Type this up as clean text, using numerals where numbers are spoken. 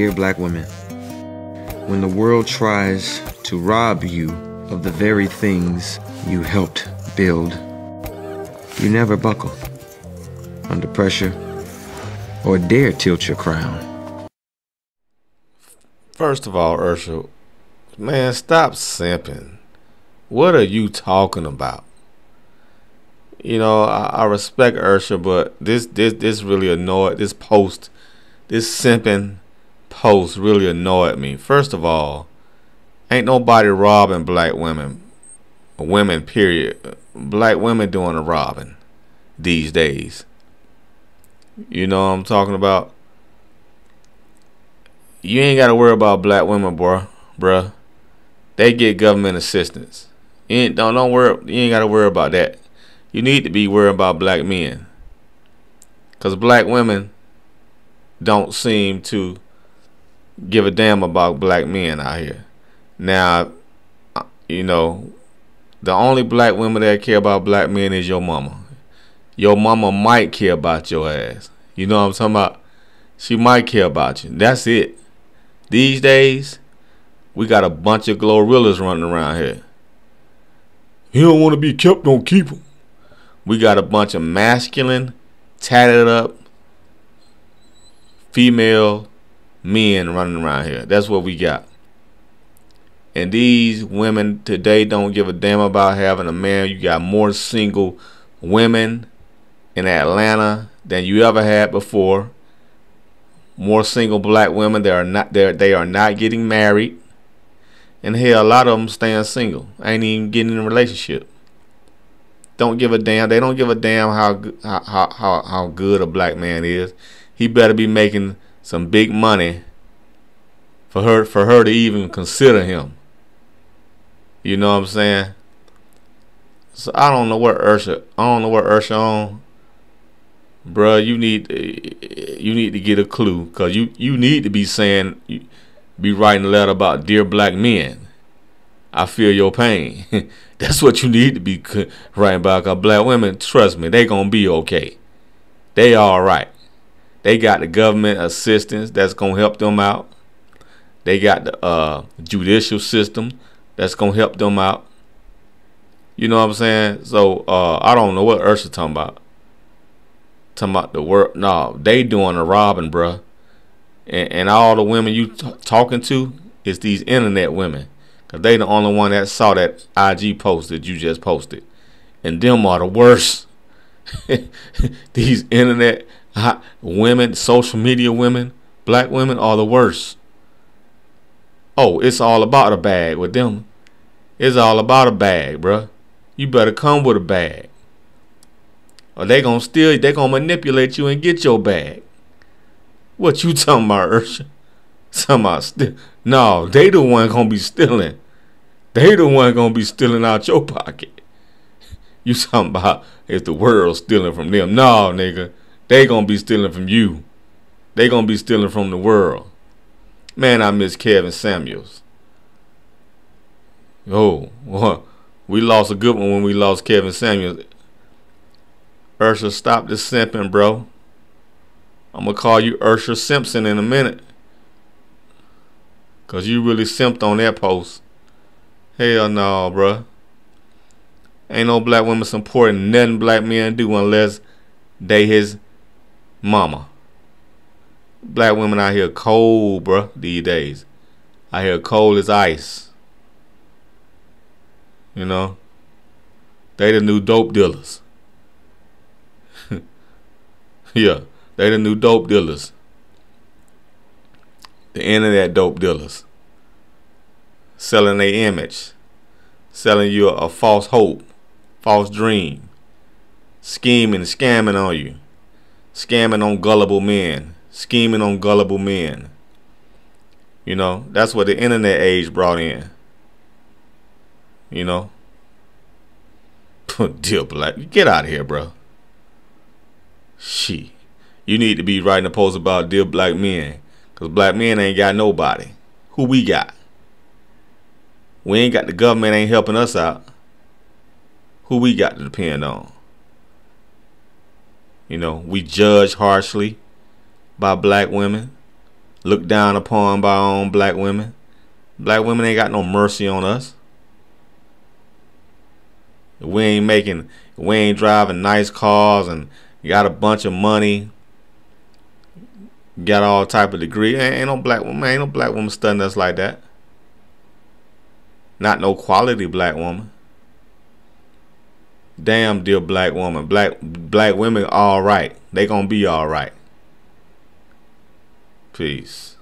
Dear black women, when the world tries to rob you of the very things you helped build, you never buckle under pressure or dare tilt your crown. First of all, Usher, man, stop simping. What are you talking about? You know, I respect Usher, but this really annoyed, this simping post really annoyed me. First of all, ain't nobody robbing black women. Women, period. Black women doing the robbing these days. You know what I'm talking about? You ain't got to worry about black women, bruh. They get government assistance. You ain't, don't worry. You ain't got to worry about that. You need to be worried about black men, because black women don't seem to give a damn about black men out here. Now, you know, the only black women that care about black men is your mama. Your mama might care about your ass. You know what I'm talking about? She might care about you. That's it. These days, we got a bunch of gorillas running around here. You don't want to be kept, don't keep them. We got a bunch of masculine, tatted up female men running around here. That's what we got. And these women today don't give a damn about having a man. You got more single women in Atlanta than you ever had before. More single black women that are not there. They are not getting married. And hell, a lot of them staying single. Ain't even getting in a relationship. Don't give a damn. They don't give a damn how good a black man is. He better be making some big money for her to even consider him. You know what I'm saying? So I don't know what Usher on. Bruh, you need to get a clue, because you need to be saying, be writing a letter about dear black men. I feel your pain. That's what you need to be writing about. 'Cause black women, trust me, they gonna be okay. They all right. They got the government assistance that's gonna help them out. They got the judicial system that's gonna help them out. You know what I'm saying? So I don't know what Usher talking about. Talking about the work. No, they doing the robbing, bruh. And all the women you talking to is these internet women. Because they the only one that saw that IG post that you just posted. And them are the worst. These internet women, social media women, black women are the worst. Oh, it's all about a bag with them. It's all about a bag, bruh. You better come with a bag, or they gonna steal. They gonna manipulate you and get your bag. What you talking about, Usher? No, they the one gonna be stealing. They the one gonna be stealing out your pocket. You talking about if the world's stealing from them? No, nigga, they gonna be stealing from you. They gonna be stealing from the world. Man, I miss Kevin Samuels. Oh, we lost a good one when we lost Kevin Samuels. Usher, stop this simping, bro. I'm gonna call you Usher Simpson in a minute, 'cause you really simped on that post. Hell no, bruh. Ain't no black women supporting nothing black men do unless they his mama. Black women out here cold, bruh, these days. Out here cold as ice. You know? They the new dope dealers. Yeah, they the new dope dealers. The internet dope dealers selling their image, selling you a false hope, false dream, scheming, scamming on you, scamming on gullible men, scheming on gullible men. You know, that's what the internet age brought in. You know, dear black, get out of here, bro. She, you need to be writing a post about dear black men. 'Cause black men ain't got nobody. Who we got? We ain't got, the government ain't helping us out. Who we got to depend on? You know, we judge harshly by black women. looked down upon by our own black women. Black women ain't got no mercy on us. We ain't driving nice cars and got a bunch of money, got all type of degree. Ain't no black woman studying us like that. Not no quality black woman. Damn, dear black woman. Black women, all right. They gonna be all right. Peace.